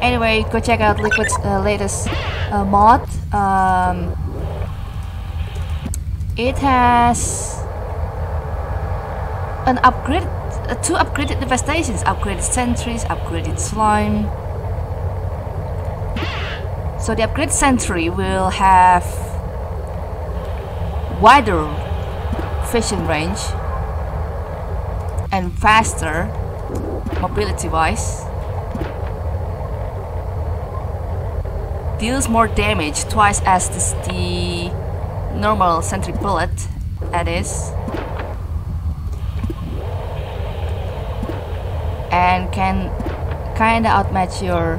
Anyway, go check out Liquid's latest mod. It has an upgrade, two upgraded devastations, upgraded sentries, upgraded slime. So the upgraded sentry will have wider vision range and faster mobility wise. Deals more damage, twice as the normal sentry bullet, that is. And can kinda outmatch your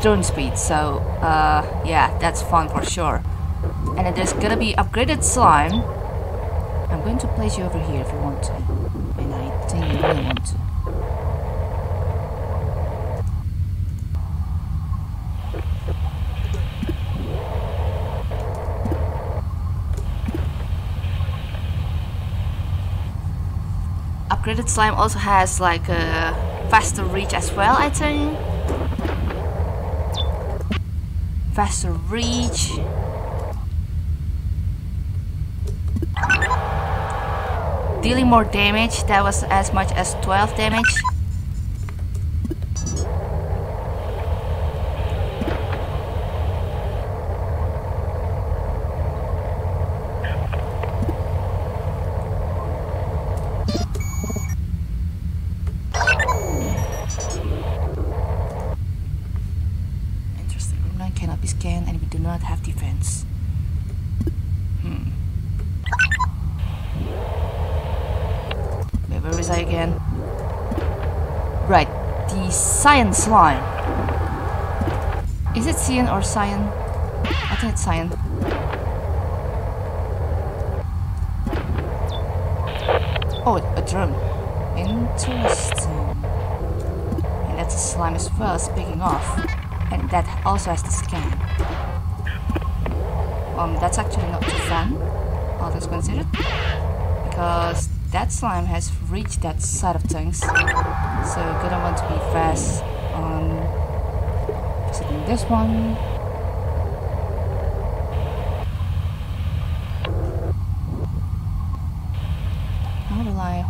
drone speed, so yeah, that's fun for sure. And then there's gonna be upgraded slime. I'm going to place you over here if you want to. And I think you really want to. Upgraded slime also has like a faster reach as well, I think. Faster reach. Dealing more damage, that was as much as 12 damage. Cyan slime. Is it cyan or cyan? I think it's cyan. Oh, a drum. Interesting. And that's a slime as well, speaking of. And that also has the scan. That's actually not too fun, all things considered, because that slime has reached that side of things, so gonna want to be fast on visiting this one. How do I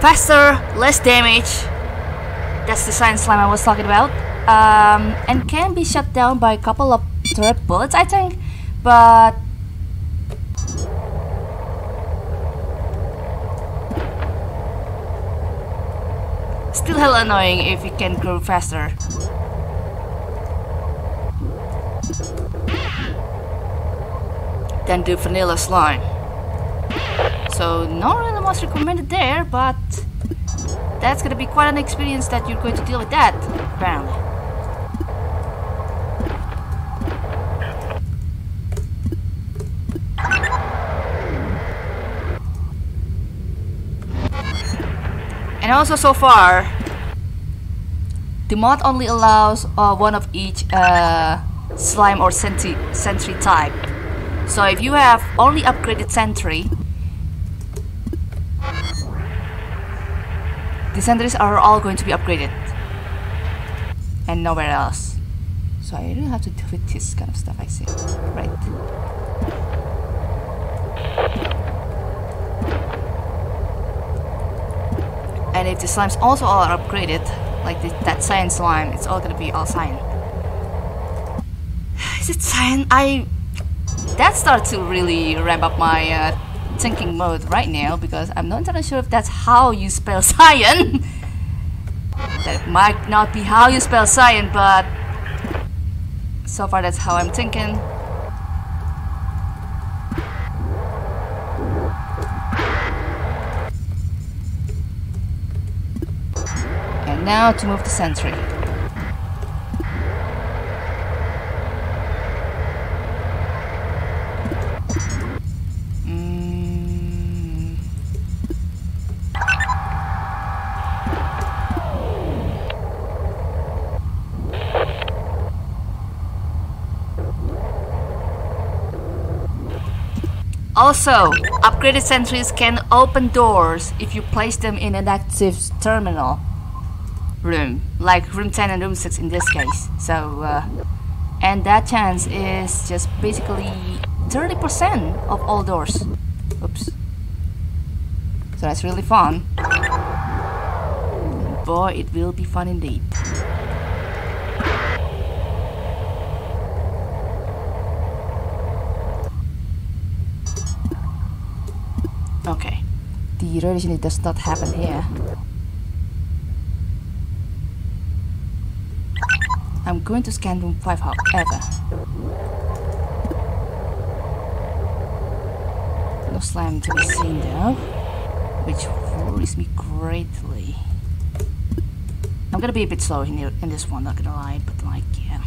faster, less damage. That's the science slime I was talking about. And can be shut down by a couple of turret bullets, I think. But still hella annoying if it can grow faster. Than the vanilla slime. So not really most recommended there, but that's gonna be quite an experience that you're going to deal with that round. And also so far, the mod only allows one of each slime or sentry type. So if you have only upgraded sentry, the sentries are all going to be upgraded and nowhere else. So I don't have to deal with this kind of stuff, I see. Right. And if the slimes also all are upgraded, like that cyan slime, it's all gonna be all cyan. Is it cyan? That starts to really ramp up my thinking mode right now, because I'm not entirely sure if that's how you spell cyan. That might not be how you spell cyan, but so far that's how I'm thinking. And now to move the sentry. Also, upgraded sentries can open doors if you place them in an active terminal room, like room 10 and room 6 in this case. So, and that chance is just basically 30% of all doors. Oops. So that's really fun. Boy, it will be fun indeed. Okay, the radiation does not happen here. I'm going to scan room 5, however. No slime to be seen though, which worries me greatly. I'm gonna be a bit slow in this one, not gonna lie, but like, yeah.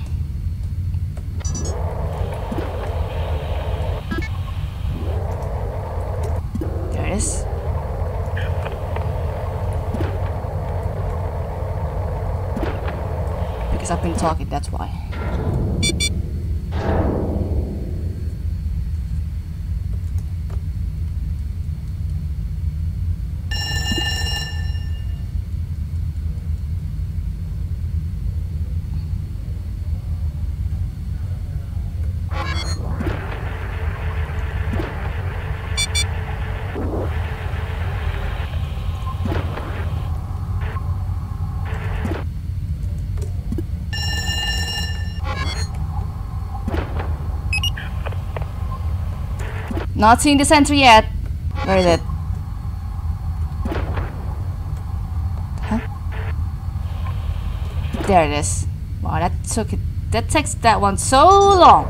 Because I've been talking, that's why. Not seeing the sentry yet. Where is it? Huh? There it is. Wow, that takes that one so long.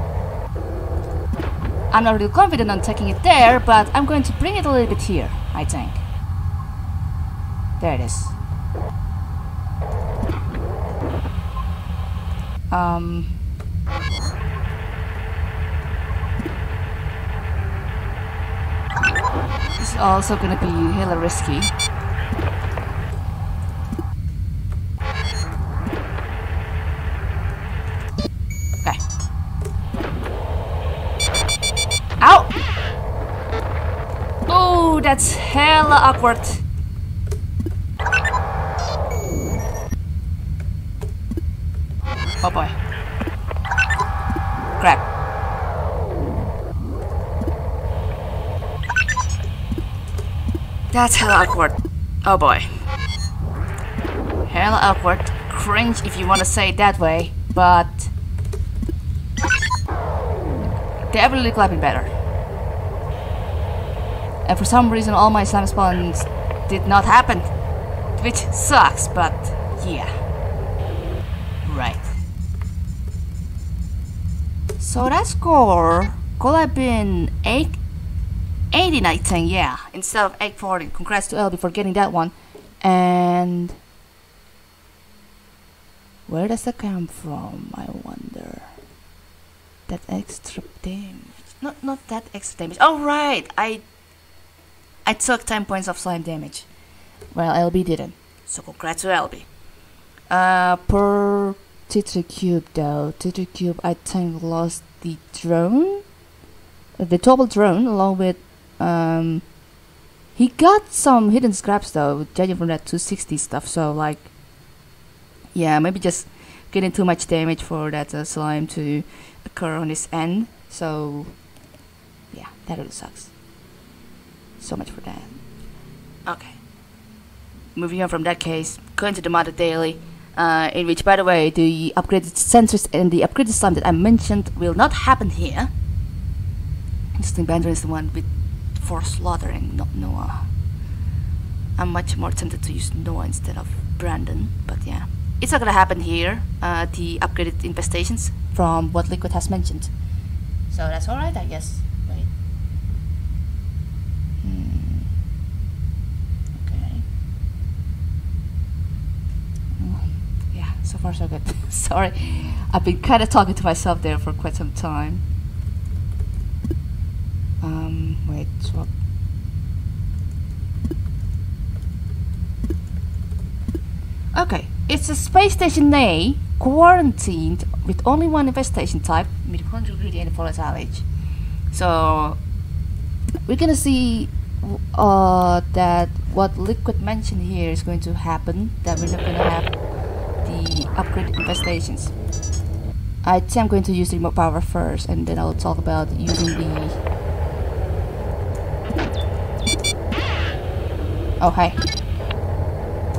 I'm not really confident on taking it there, but I'm going to bring it a little bit here, I think. There it is. It's also gonna be hella risky. Okay. Ow! Oh, that's hella awkward. Oh boy. Crap. That's hella awkward. Oh boy. Hella awkward. Cringe if you want to say it that way, but... definitely clapping better. And for some reason all my slime spawns did not happen. Which sucks, but yeah. Right. So that score could have been 880, I think, yeah, instead of 840. Congrats to LB for getting that one. And where does that come from, I wonder? That extra damage. Not that extra damage. Oh right, I took 10 points of slime damage. Well, LB didn't. So congrats to LB. Per T3Cube though, T3Cube I think lost the drone. The double drone along with he got some hidden scraps though, judging from that 260 stuff, so like yeah, maybe just getting too much damage for that slime to occur on this end, so yeah, that really sucks. So much for that. Okay, moving on from that case, going to the Mother Daily, in which by the way the upgraded sensors and the upgraded slime that I mentioned will not happen here. Interesting, Brandon is the one with for slaughtering, not Noah. I'm much more tempted to use Noah instead of Brandon, but yeah. It's not gonna happen here, the upgraded infestations from what Liquid has mentioned. So that's alright, I guess. Wait. Okay. Yeah, so far so good. Sorry, I've been kinda talking to myself there for quite some time. Wait, swap. Okay, it's a space station A, quarantined with only one infestation type, mitochondrial greedy and volatile age. So, we're gonna see that what Liquid mentioned here is going to happen, that we're not gonna have the upgraded infestations. I think I'm going to use the remote power first, and then I'll talk about using the... Oh, hi.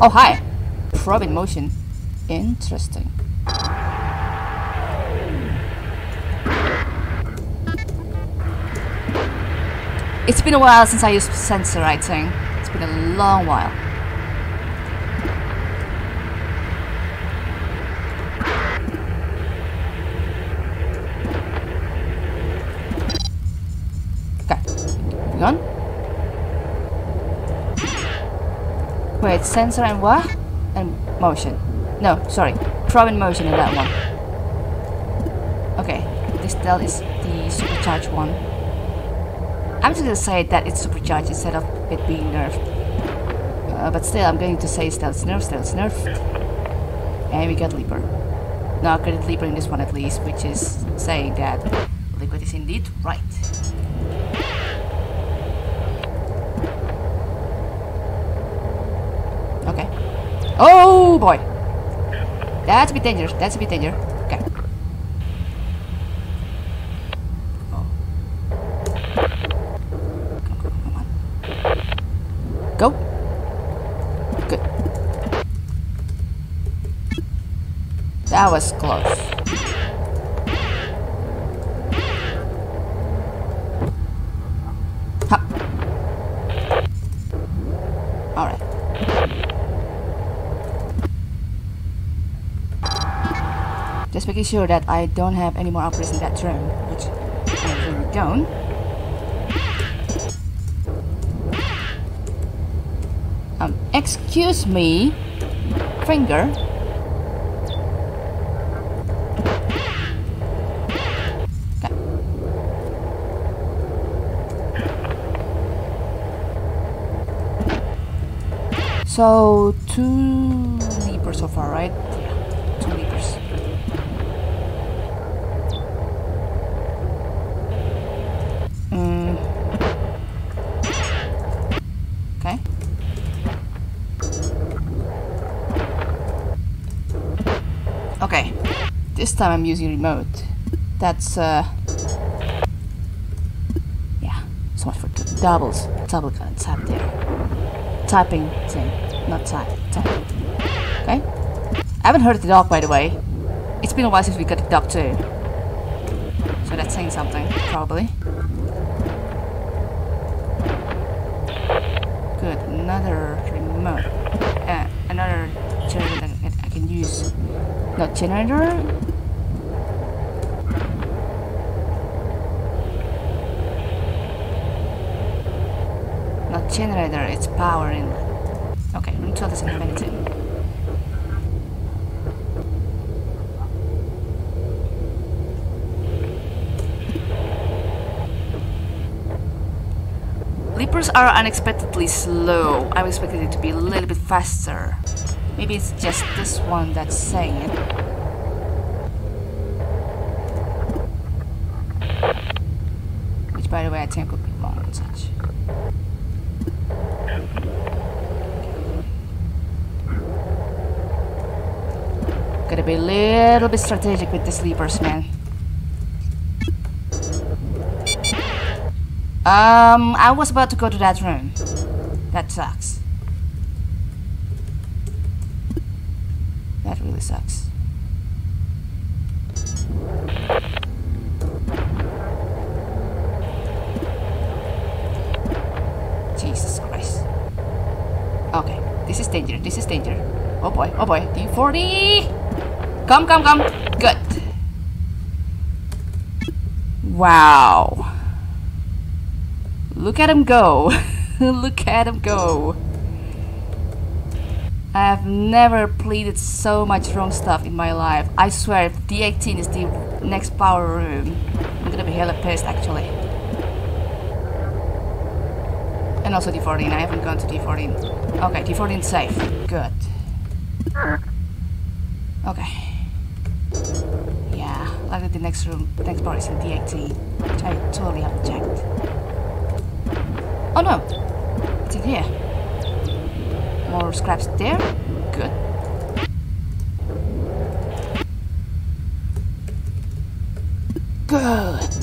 Oh, hi! Probe in motion. Interesting. It's been a while since I used sensor, I think. It's been a long while. Okay, moving on. Wait, sensor and what? And motion. No, sorry. Probe in motion in that one. Okay, this tell is the supercharged one. I'm just gonna say that it's supercharged instead of it being nerfed. But still, I'm going to say still it's nerfed, still it's nerfed. And we got Leaper. Now, I credit Leaper in this one at least, which is saying that Liquid is indeed right. Okay. Oh boy! That's a bit dangerous, that's a bit dangerous. Okay. Go. Good. That was close. Ha. All right. Just making sure that I don't have any more upgrades in that turn, which I really don't. Excuse me, finger. Okay. So 2 leapers so far, right? Yeah, 2 leapers. Okay, this time I'm using remote. That's yeah, so much for doubles. Double gun, tap there. Typing thing, not typing. Okay? I haven't heard the dog, by the way. It's been a while since we got the dog too. So that's saying something, probably. Good, another remote. Another generator that I can use. Not generator. Not generator, it's power inlet. Okay, let me tell this in a minute. Leapers are unexpectedly slow. I'm expecting it to be a little bit faster. Maybe it's just this one that's saying it. Which, by the way, I think would be wrong and such. Gotta be a little bit strategic with the sleepers, man. I was about to go to that room. That sucks. That really sucks. Jesus Christ. Okay, this is danger, this is danger. Oh boy, T40! Come, come, come! Good! Wow! Look at him go! Look at him go! I have never pleaded so much wrong stuff in my life. I swear, if D18 is the next power room, I'm gonna be hella pissed, actually. And also D14, I haven't gone to D14. Okay, D14's safe. Good. Okay. Yeah, like the next room, the next power is in D18, which I totally haven't checked. Oh no, it's in here. More scraps there. Good. Good.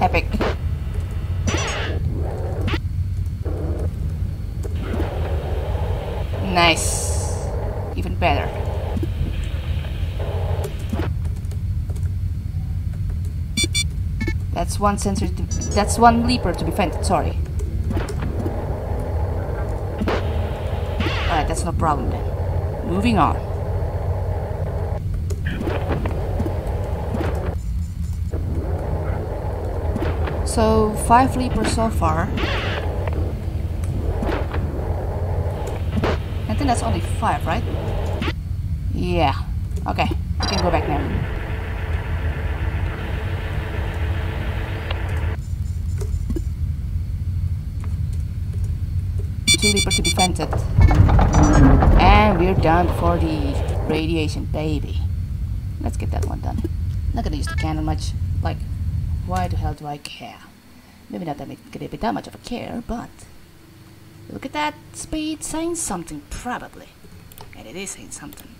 Epic. Nice. Even better. That's one sensor. That's one leaper to be fended. Sorry. Alright, that's no problem then. Moving on. So 5 leapers so far. I think that's only 5, right? Yeah. Okay, we can go back now. Leaper to be vented, and we're done for the radiation, baby. Let's get that one done. Not gonna use the cannon much. Like, why the hell do I care? Maybe not that gonna be that much of a care, but look at that speed saying something, probably, and it is saying something.